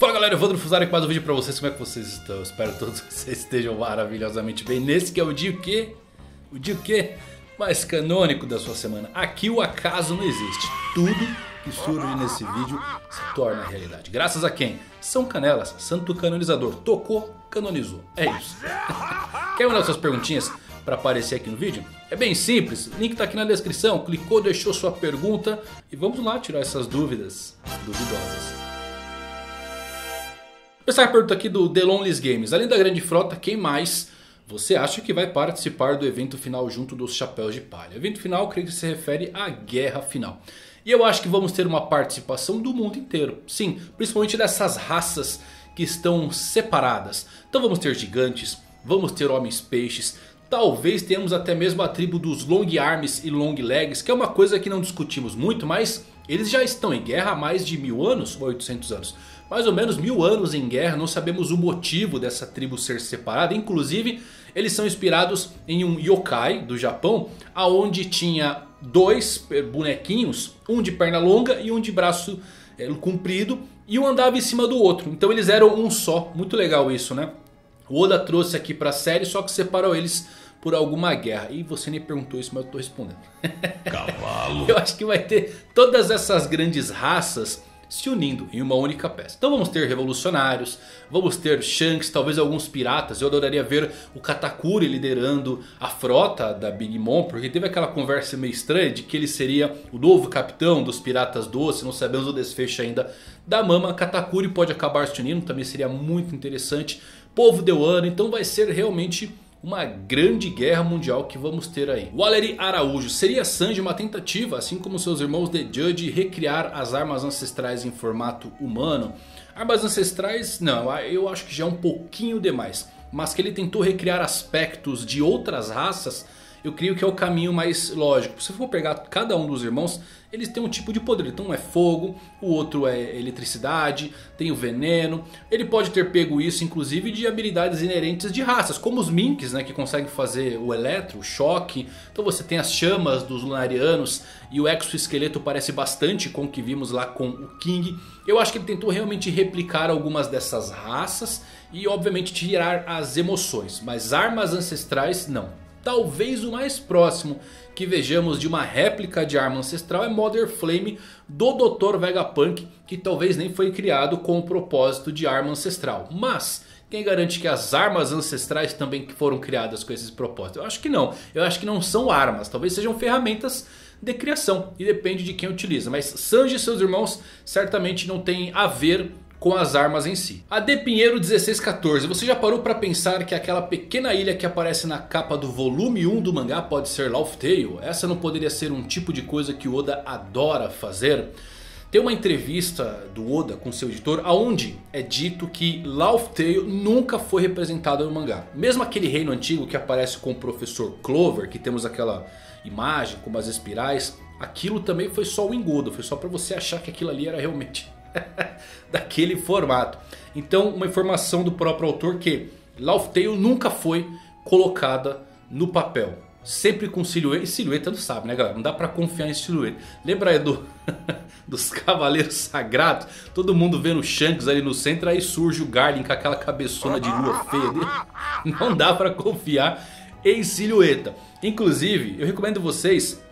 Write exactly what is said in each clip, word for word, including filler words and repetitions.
Fala galera, Evandro Fuzaro com mais um vídeo pra vocês. Como é que vocês estão? Eu espero que todos vocês estejam maravilhosamente bem. Nesse que é o dia o quê? O dia o quê? Mais canônico da sua semana. Aqui o acaso não existe. Tudo que surge nesse vídeo se torna realidade. Graças a quem? São Canelas, santo canonizador. Tocou, canonizou. É isso. Quer mandar suas perguntinhas para aparecer aqui no vídeo? É bem simples, o link tá aqui na descrição. Clicou, deixou sua pergunta e vamos lá tirar essas dúvidas duvidosas. Essa é a pergunta aqui do The Lonelys Games. Além da grande frota, quem mais você acha que vai participar do evento final junto dos Chapéus de Palha? O evento final, creio que se refere à guerra final. E eu acho que vamos ter uma participação do mundo inteiro. Sim, principalmente dessas raças que estão separadas. Então vamos ter gigantes, vamos ter homens peixes. Talvez tenhamos até mesmo a tribo dos Long Arms e Long Legs, que é uma coisa que não discutimos muito, mas eles já estão em guerra há mais de mil anos ou oitocentos anos. Mais ou menos mil anos em guerra, não sabemos o motivo dessa tribo ser separada. Inclusive, eles são inspirados em um yokai do Japão, aonde tinha dois bonequinhos, um de perna longa e um de braço é, comprido, e um andava em cima do outro. Então eles eram um só, muito legal isso, né? O Oda trouxe aqui pra série, só que separou eles por alguma guerra. E você nem perguntou isso, mas eu tô respondendo. Cavalo. Eu acho que vai ter todas essas grandes raças se unindo em uma única peça. Então vamos ter revolucionários, vamos ter Shanks, talvez alguns piratas. Eu adoraria ver o Katakuri liderando a frota da Big Mom, porque teve aquela conversa meio estranha de que ele seria o novo capitão dos piratas doce. Não sabemos o desfecho ainda da Mama. Katakuri pode acabar se unindo, também seria muito interessante. Povo de Wano, então vai ser realmente uma grande guerra mundial que vamos ter aí. Walery Araújo: seria Sanji uma tentativa, assim como seus irmãos The Judge, recriar as armas ancestrais em formato humano? Armas ancestrais, não, eu acho que já é um pouquinho demais. Mas que ele tentou recriar aspectos de outras raças, eu creio que é o caminho mais lógico. Se for pegar cada um dos irmãos, eles têm um tipo de poder. Então um é fogo, o outro é eletricidade, tem o veneno. Ele pode ter pego isso inclusive de habilidades inerentes de raças, como os minks, né, que conseguem fazer o eletro, o choque. Então você tem as chamas dos lunarianos e o exoesqueleto parece bastante com o que vimos lá com o King. Eu acho que ele tentou realmente replicar algumas dessas raças e obviamente tirar as emoções, mas armas ancestrais não. Talvez o mais próximo que vejamos de uma réplica de arma ancestral é Mother Flame do doutor Vegapunk, que talvez nem foi criado com o propósito de arma ancestral. Mas quem garante que as armas ancestrais também foram criadas com esses propósitos? Eu acho que não, eu acho que não são armas, talvez sejam ferramentas de criação e depende de quem utiliza. Mas Sanji e seus irmãos certamente não têm a ver com as armas em si. A D Pinheiro dezesseis quatorze. Você já parou pra pensar que aquela pequena ilha que aparece na capa do volume um do mangá pode ser Laugh Tale? Essa não poderia ser um tipo de coisa que o Oda adora fazer? Tem uma entrevista do Oda com seu editor aonde é dito que Laugh Tale nunca foi representada no mangá. Mesmo aquele reino antigo que aparece com o professor Clover, que temos aquela imagem com umas espirais, aquilo também foi só um engodo, foi só pra você achar que aquilo ali era realmente daquele formato. Então uma informação do próprio autor que Laugh Tale nunca foi colocada no papel. Sempre com silhueta. E silhueta não sabe, né galera? Não dá pra confiar em silhueta. Lembra aí do, dos Cavaleiros Sagrados? Todo mundo vendo o Shanks ali no centro, aí surge o Garlin com aquela cabeçona de lua feia dele. Não dá pra confiar em silhueta. Inclusive eu recomendo vocês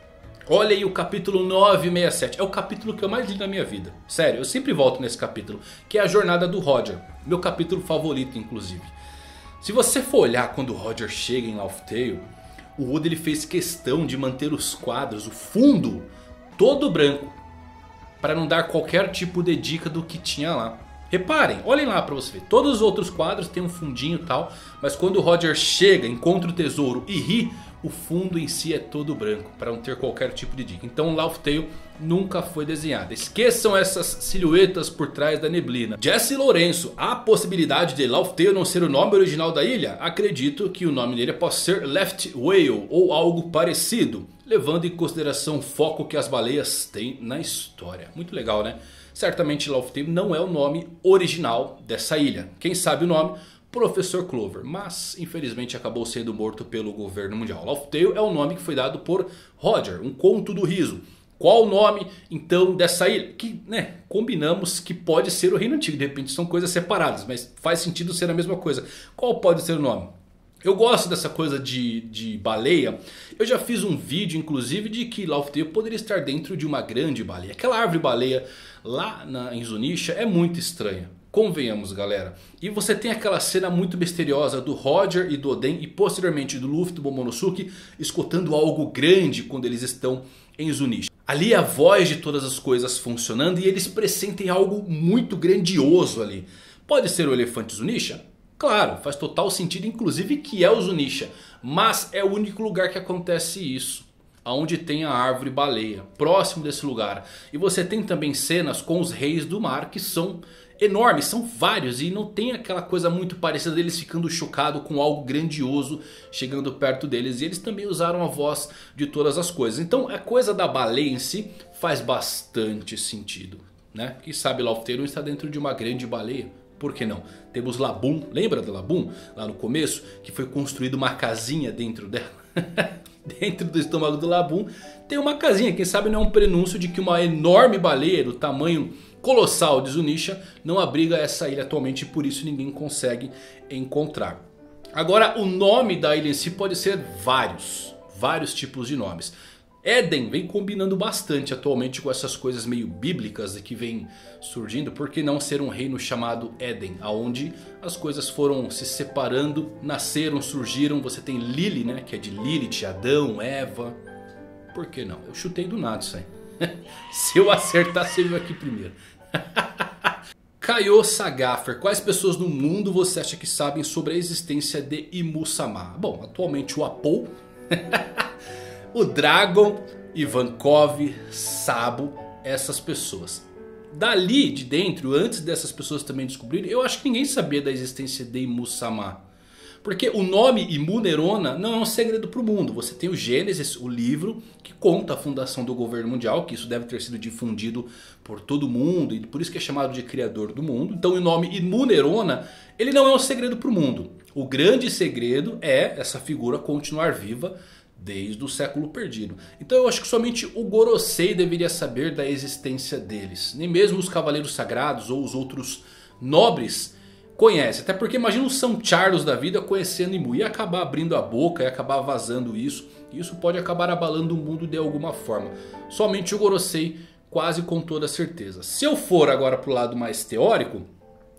olha aí o capítulo novecentos e sessenta e sete, é o capítulo que eu mais li na minha vida. Sério, eu sempre volto nesse capítulo, que é a jornada do Roger. Meu capítulo favorito, inclusive. Se você for olhar quando o Roger chega em Laugh Tale, o Oda ele fez questão de manter os quadros, o fundo, todo branco, para não dar qualquer tipo de dica do que tinha lá. Reparem, olhem lá pra você ver. Todos os outros quadros tem um fundinho e tal, mas quando o Roger chega, encontra o tesouro e ri, o fundo em si é todo branco, para não ter qualquer tipo de dica. Então Laugh Tale nunca foi desenhada. Esqueçam essas silhuetas por trás da neblina. Jesse Lourenço: há possibilidade de Laugh Tale não ser o nome original da ilha? Acredito que o nome dele possa ser Left Whale ou algo parecido, levando em consideração o foco que as baleias têm na história. Muito legal, né? Certamente Laugh Tale não é o nome original dessa ilha. Quem sabe o nome? Professor Clover, mas infelizmente acabou sendo morto pelo governo mundial. Laugh Tale é o nome que foi dado por Roger, um conto do riso, Qual o nome, então, dessa ilha? Que, né, combinamos que pode ser o Reino Antigo. De repente são coisas separadas, mas faz sentido ser a mesma coisa. Qual pode ser o nome? Eu gosto dessa coisa de, de baleia. Eu já fiz um vídeo, inclusive, de que Laugh Tale poderia estar dentro de uma grande baleia. Aquela árvore baleia lá na, em Zunisha é muito estranha. Convenhamos, galera. E você tem aquela cena muito misteriosa do Roger e do Oden e posteriormente do Luffy e do Momonosuke escutando algo grande quando eles estão em Zunisha. Ali é a voz de todas as coisas funcionando e eles pressentem algo muito grandioso ali. Pode ser o elefante Zunisha? Claro, faz total sentido, inclusive, que é o Zunisha. Mas é o único lugar que acontece isso. Onde tem a árvore baleia, próximo desse lugar. E você tem também cenas com os reis do mar que são enormes, são vários e não tem aquela coisa muito parecida deles ficando chocado com algo grandioso chegando perto deles. E eles também usaram a voz de todas as coisas. Então a coisa da baleia em si faz bastante sentido, né? Quem sabe Laugh Tale está dentro de uma grande baleia. Por que não? Temos Laboon, lembra da Laboon? Lá no começo que foi construída uma casinha dentro dela. Dentro do estômago do Laboon tem uma casinha. Quem sabe não é um prenúncio de que uma enorme baleia do tamanho colossal de Zunisha não abriga essa ilha atualmente e por isso ninguém consegue encontrar. Agora, o nome da ilha em si pode ser vários, vários tipos de nomes. Éden vem combinando bastante atualmente com essas coisas meio bíblicas que vem surgindo. Por que não ser um reino chamado Éden? Onde as coisas foram se separando, nasceram, surgiram. Você tem Lili, né? Que é de Lilith, Adão, Eva. Por que não? Eu chutei do nada isso aí. Se eu acertar, você viu aqui primeiro. Kaio Sagafer, quais pessoas do mundo você acha que sabem sobre a existência de Imusama? Bom, atualmente o Apol... o Dragon, Ivankov, Sabo, essas pessoas. Dali de dentro, antes dessas pessoas também descobrirem, eu acho que ninguém sabia da existência de Imusama. Porque o nome Imu Nerona não é um segredo para o mundo. Você tem o Gênesis, o livro que conta a fundação do governo mundial, que isso deve ter sido difundido por todo mundo e por isso que é chamado de criador do mundo. Então o nome Imu Nerona, ele não é um segredo para o mundo. O grande segredo é essa figura continuar viva desde o século perdido. Então eu acho que somente o Gorosei deveria saber da existência deles. Nem mesmo os Cavaleiros Sagrados ou os outros nobres conhecem. Até porque imagina o São Charles da vida conhecendo Imu. E acabar abrindo a boca e acabar vazando isso. Isso pode acabar abalando o mundo de alguma forma. Somente o Gorosei, quase com toda certeza. Se eu for agora pro lado mais teórico...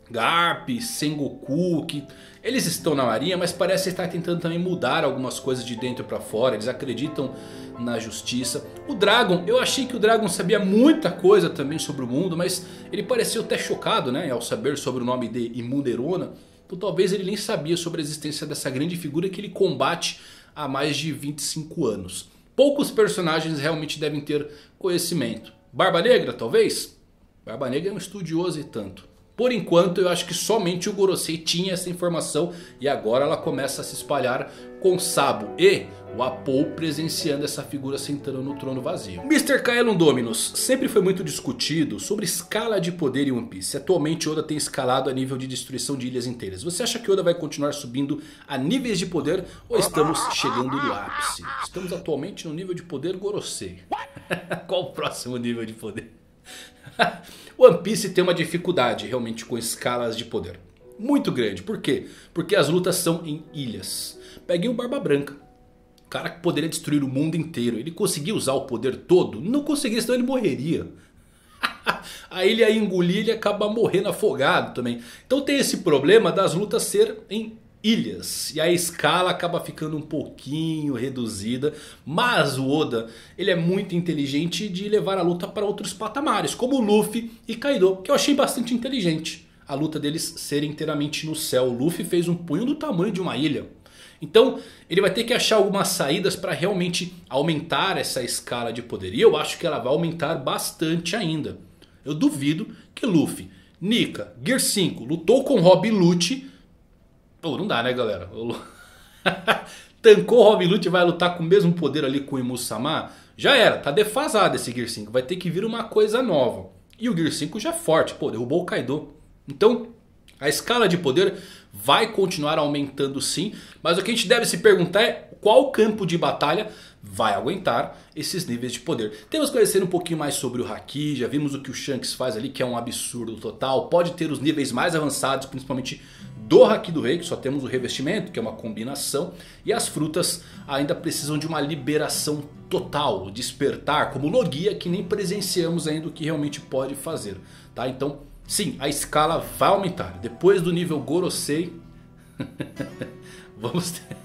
Garp, Sengoku, que eles estão na marinha, mas parece estar tentando também mudar algumas coisas de dentro pra fora. Eles acreditam na justiça. O Dragon, eu achei que o Dragon sabia muita coisa também sobre o mundo, mas ele pareceu até chocado, né, ao saber sobre o nome de Imu Nerona. Então talvez ele nem sabia sobre a existência dessa grande figura que ele combate há mais de vinte e cinco anos. Poucos personagens realmente devem ter conhecimento. Barba Negra, talvez? Barba Negra é um estudioso e tanto. Por enquanto eu acho que somente o Gorosei tinha essa informação e agora ela começa a se espalhar com Sabo e o Apol presenciando essa figura sentando no trono vazio. mister Kaelon Dominus, sempre foi muito discutido sobre escala de poder em One Piece. Atualmente Oda tem escalado a nível de destruição de ilhas inteiras. Você acha que Oda vai continuar subindo a níveis de poder ou estamos chegando no ápice? Estamos atualmente no nível de poder Gorosei. Qual o próximo nível de poder? One Piece tem uma dificuldade realmente com escalas de poder muito grande. Por quê? Porque as lutas são em ilhas. Peguei o Barba Branca, o cara que poderia destruir o mundo inteiro. Ele conseguia usar o poder todo? Não conseguia, senão ele morreria. Aí ele ia engolir e ele acaba morrendo afogado também. Então tem esse problema das lutas ser em ilhas. E a escala acaba ficando um pouquinho reduzida. Mas o Oda, ele é muito inteligente de levar a luta para outros patamares. Como o Luffy e Kaido, que eu achei bastante inteligente. A luta deles ser inteiramente no céu. O Luffy fez um punho do tamanho de uma ilha. Então ele vai ter que achar algumas saídas para realmente aumentar essa escala de poder. E eu acho que ela vai aumentar bastante ainda. Eu duvido que Luffy, Nika, Gear cinco, lutou com Robin Lute... Oh, não dá, né, galera? Tancou Robin Lute e vai lutar com o mesmo poder ali com o Imusama? Já era, tá defasado esse Gear cinco. Vai ter que vir uma coisa nova. E o Gear cinco já é forte, pô, derrubou o Kaido. Então, a escala de poder vai continuar aumentando sim. Mas o que a gente deve se perguntar é qual campo de batalha vai aguentar esses níveis de poder. Temos que conhecer um pouquinho mais sobre o Haki. Já vimos o que o Shanks faz ali, que é um absurdo total. Pode ter os níveis mais avançados, principalmente do Haki do Rei, que só temos o revestimento, que é uma combinação. E as frutas ainda precisam de uma liberação total, despertar, como Logia, que nem presenciamos ainda o que realmente pode fazer, tá? Então sim, a escala vai aumentar. Depois do nível Gorosei, vamos, ter,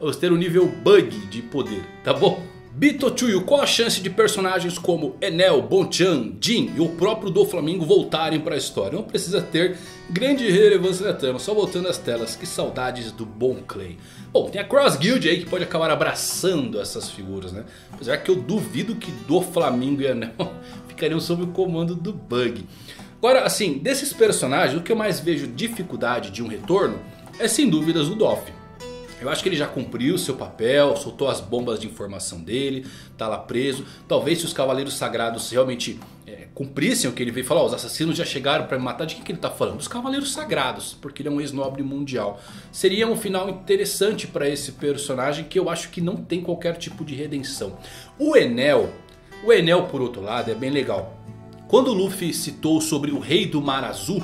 vamos ter um nível Bug de poder, tá bom? Bitochuyu, qual a chance de personagens como Enel, Bonchan, Jin e o próprio Doflamingo voltarem para a história? Não precisa ter grande relevância na trama, só voltando às telas. Que saudades do Bon Clay. Bom, tem a Cross Guild aí que pode acabar abraçando essas figuras, né? Apesar que eu duvido que Doflamingo e Enel ficariam sob o comando do Bug. Agora, assim, desses personagens, o que eu mais vejo dificuldade de um retorno é sem dúvidas o Dof. Eu acho que ele já cumpriu seu papel, soltou as bombas de informação dele, tá lá preso. Talvez se os Cavaleiros Sagrados realmente é, cumprissem o que ele veio falar, ó, os assassinos já chegaram pra me matar. De que, que ele tá falando? Dos Cavaleiros Sagrados, porque ele é um ex-nobre mundial. Seria um final interessante pra esse personagem, que eu acho que não tem qualquer tipo de redenção. O Enel, o Enel por outro lado é bem legal. Quando o Luffy citou sobre o Rei do Mar Azul,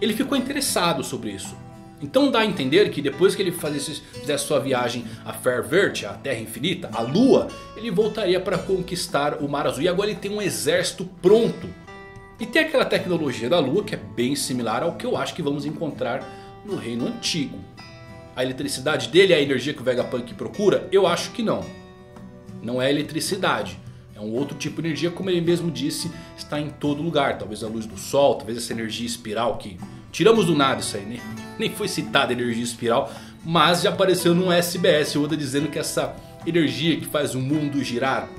ele ficou interessado sobre isso. Então dá a entender que depois que ele fizesse sua viagem a Fairvert, a Terra Infinita, a Lua, ele voltaria para conquistar o Mar Azul. E agora ele tem um exército pronto. E tem aquela tecnologia da Lua que é bem similar ao que eu acho que vamos encontrar no Reino Antigo. A eletricidade dele é a energia que o Vegapunk procura? Eu acho que não. Não é eletricidade. É um outro tipo de energia, como ele mesmo disse, está em todo lugar. Talvez a luz do sol, talvez essa energia espiral que... tiramos do nada isso aí, né? Nem foi citada energia espiral, mas já apareceu num S B S, o Oda dizendo que essa energia que faz o mundo girar.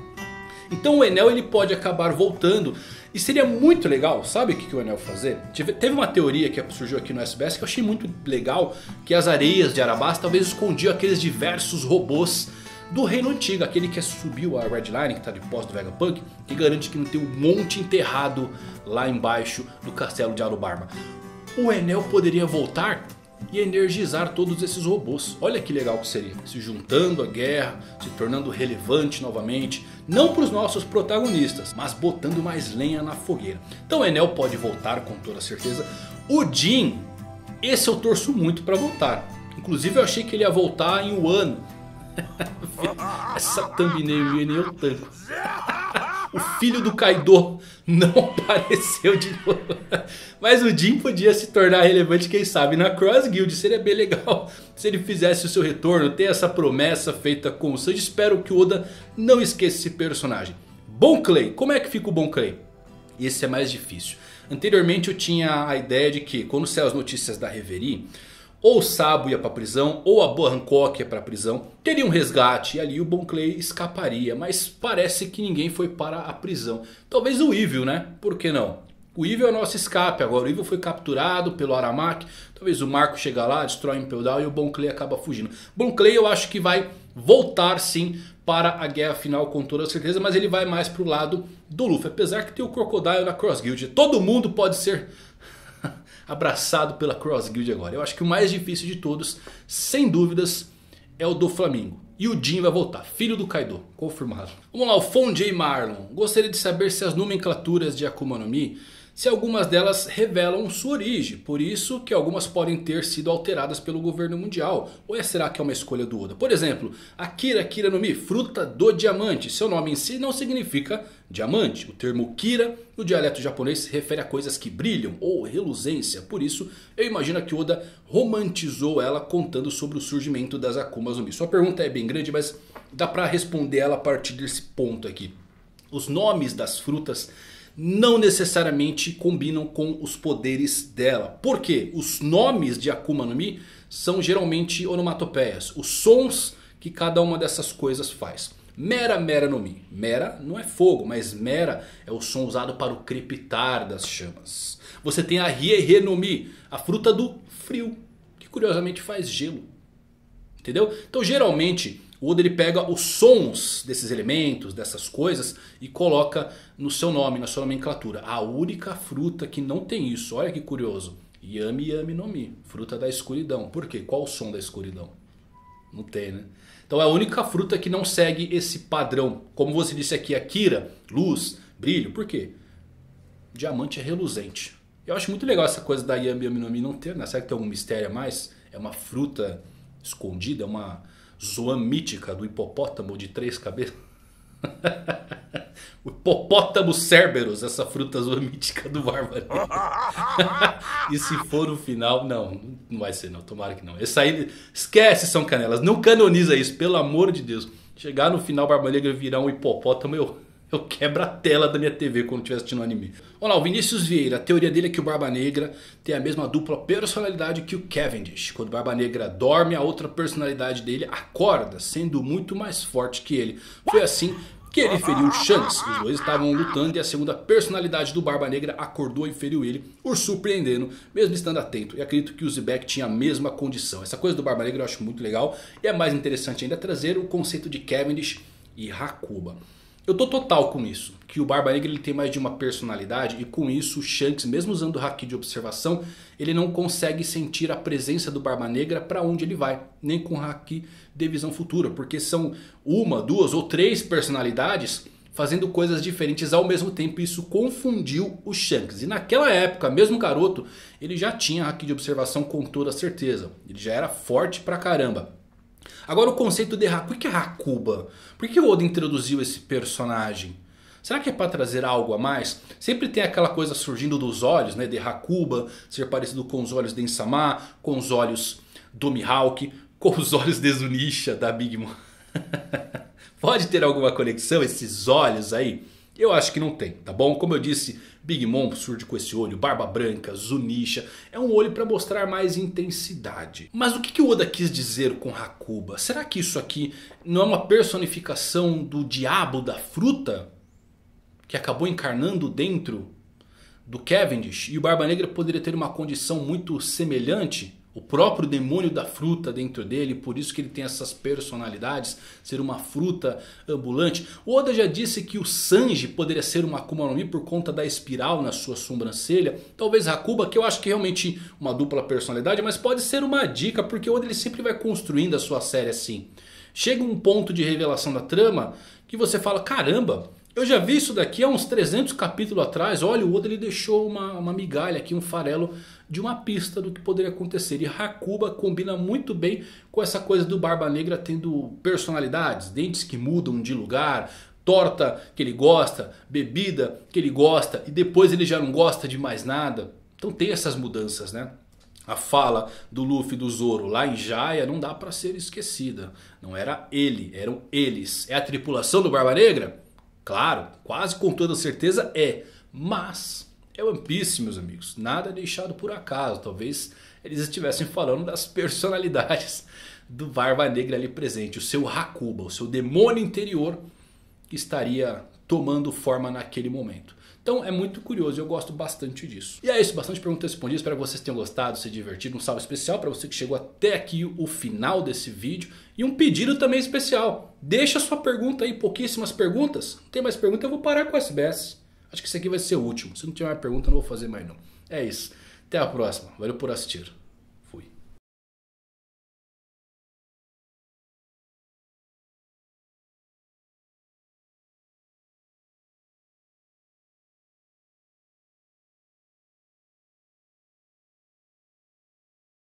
Então o Enel ele pode acabar voltando, e seria muito legal, sabe o que, que o Enel fazer? Teve, teve uma teoria que surgiu aqui no S B S que eu achei muito legal, que as areias de Arabasta talvez escondiam aqueles diversos robôs do Reino Antigo, aquele que subiu a Red Line, que está de posse do Vegapunk, que garante que não tem um monte enterrado lá embaixo do castelo de Alubarba. O Enel poderia voltar e energizar todos esses robôs. Olha que legal que seria. Se juntando à guerra, se tornando relevante novamente. Não para os nossos protagonistas, mas botando mais lenha na fogueira. Então o Enel pode voltar com toda certeza. O Jin, esse eu torço muito para voltar. Inclusive eu achei que ele ia voltar em Wano. Essa thumbnail e eu tanco. O filho do Kaido não apareceu de novo. Mas o Jin podia se tornar relevante, quem sabe, na Cross Guild. Seria bem legal se ele fizesse o seu retorno. Ter essa promessa feita com o Sanji. Espero que o Oda não esqueça esse personagem. Bon Clay. Como é que fica o Bon Clay? Esse é mais difícil. Anteriormente eu tinha a ideia de que quando saiu as notícias da Reverie, ou o Sabo ia pra prisão, ou a Boa Hancock ia pra prisão. Teria um resgate e ali o Bon Clay escaparia. Mas parece que ninguém foi para a prisão. Talvez o Evil, né? Por que não? O Evil é o nosso escape agora. O Evil foi capturado pelo Aramaki. Talvez o Marco chega lá, destrói o Impel Down e o Bon Clay acaba fugindo. Bon Clay eu acho que vai voltar sim para a guerra final com toda certeza. Mas ele vai mais pro lado do Luffy. Apesar que tem o Crocodile na Cross Guild. Todo mundo pode ser... abraçado pela Cross Guild agora. Eu acho que o mais difícil de todos, sem dúvidas, é o do Flamingo. E o Jin vai voltar, filho do Kaido, confirmado. Vamos lá, o Fonjay Marlon. Gostaria de saber se as nomenclaturas de Akuma no Mi, se algumas delas revelam sua origem. Por isso que algumas podem ter sido alteradas pelo governo mundial. Ou é, será que é uma escolha do Oda? Por exemplo, a Kira Kira no Mi, fruta do diamante. Seu nome em si não significa diamante. O termo Kira no dialeto japonês se refere a coisas que brilham ou reluzência. Por isso eu imagino que Oda romantizou ela contando sobre o surgimento das Akumas no Mi. Sua pergunta é bem grande, mas dá pra responder ela a partir desse ponto aqui. Os nomes das frutas não necessariamente combinam com os poderes dela. Por quê? Os nomes de Akuma no Mi são geralmente onomatopeias. Os sons que cada uma dessas coisas faz. Mera Mera no Mi. Mera não é fogo, mas Mera é o som usado para o crepitar das chamas. Você tem a Hie-hie no Mi, a fruta do frio, que curiosamente faz gelo. Entendeu? Então geralmente... o Oda ele pega os sons desses elementos, dessas coisas, e coloca no seu nome, na sua nomenclatura. A única fruta que não tem isso, olha que curioso. Yami Yami no Mi, fruta da escuridão. Por quê? Qual o som da escuridão? Não tem, né? Então é a única fruta que não segue esse padrão. Como você disse aqui, Akira, luz, brilho. Por quê? Diamante é reluzente. Eu acho muito legal essa coisa da Yami Yami no Mi não ter, né? Será que tem algum mistério a mais? É uma fruta escondida, é uma zoan mítica do hipopótamo de três cabeças. O hipopótamo Cerberus, essa fruta zoan mítica do bárbaro. E se for o final, não, não vai ser não, tomara que não. Essa aí, esquece São Canelas, não canoniza isso, pelo amor de Deus. Chegar no final, Barba Negra virar um hipopótamo, eu... Eu quebro a tela da minha T V quando estiver assistindo o anime. Olha lá, o Vinícius Vieira. A teoria dele é que o Barba Negra tem a mesma dupla personalidade que o Cavendish. Quando o Barba Negra dorme, a outra personalidade dele acorda, sendo muito mais forte que ele. Foi assim que ele feriu o Shanks. Os dois estavam lutando e a segunda personalidade do Barba Negra acordou e feriu ele, o surpreendendo, mesmo estando atento. E acredito que o Zbeck tinha a mesma condição. Essa coisa do Barba Negra eu acho muito legal. E é mais interessante ainda trazer o conceito de Cavendish e Hakuba. Eu tô total com isso, que o Barba Negra ele tem mais de uma personalidade e com isso o Shanks, mesmo usando o haki de observação, ele não consegue sentir a presença do Barba Negra para onde ele vai, nem com o haki de visão futura, porque são uma, duas ou três personalidades fazendo coisas diferentes ao mesmo tempo e isso confundiu o Shanks. E naquela época, mesmo garoto, ele já tinha haki de observação com toda certeza, ele já era forte pra caramba. Agora o conceito de Hakuba, por que Hakuba? Por que o Oda introduziu esse personagem? Será que é para trazer algo a mais? Sempre tem aquela coisa surgindo dos olhos, né? De Hakuba ser parecido com os olhos de Ensama, com os olhos do Mihawk, com os olhos de Zunisha, da Big Mom. Pode ter alguma conexão esses olhos aí? Eu acho que não tem, tá bom? Como eu disse, Big Mom surge com esse olho, Barba Branca, Zunisha. É um olho para mostrar mais intensidade. Mas o que, que o Oda quis dizer com Hakuba? Será que isso aqui não é uma personificação do diabo da fruta? Que acabou encarnando dentro do Cavendish? E o Barba Negra poderia ter uma condição muito semelhante? O próprio demônio da fruta dentro dele, por isso que ele tem essas personalidades, ser uma fruta ambulante. O Oda já disse que o Sanji poderia ser uma Akuma no Mi por conta da espiral na sua sobrancelha. Talvez Hakuba, que eu acho que é realmente uma dupla personalidade, mas pode ser uma dica, porque o Oda ele sempre vai construindo a sua série assim. Chega um ponto de revelação da trama que você fala, caramba, eu já vi isso daqui há uns trezentos capítulos atrás. Olha, o Oda ele deixou uma, uma migalha aqui, um farelo de uma pista do que poderia acontecer. E Hakuba combina muito bem com essa coisa do Barba Negra tendo personalidades. Dentes que mudam de lugar, torta que ele gosta, bebida que ele gosta e depois ele já não gosta de mais nada. Então tem essas mudanças, né? A fala do Luffy e do Zoro lá em Jaya não dá pra ser esquecida. Não era ele, eram eles. É a tripulação do Barba Negra? Claro, quase com toda certeza é, mas é One Piece, meus amigos, nada deixado por acaso. Talvez eles estivessem falando das personalidades do Barba Negra ali presente, o seu Hakuba, o seu demônio interior que estaria tomando forma naquele momento. Então é muito curioso, eu gosto bastante disso. E é isso, bastante perguntas respondidas, espero que vocês tenham gostado, se divertido. Um salve especial para você que chegou até aqui o final desse vídeo. E um pedido também especial, deixa sua pergunta aí, pouquíssimas perguntas. Não tem mais pergunta, eu vou parar com o S B S. Acho que isso aqui vai ser o último, se não tiver mais pergunta eu não vou fazer mais não. É isso, até a próxima, valeu por assistir.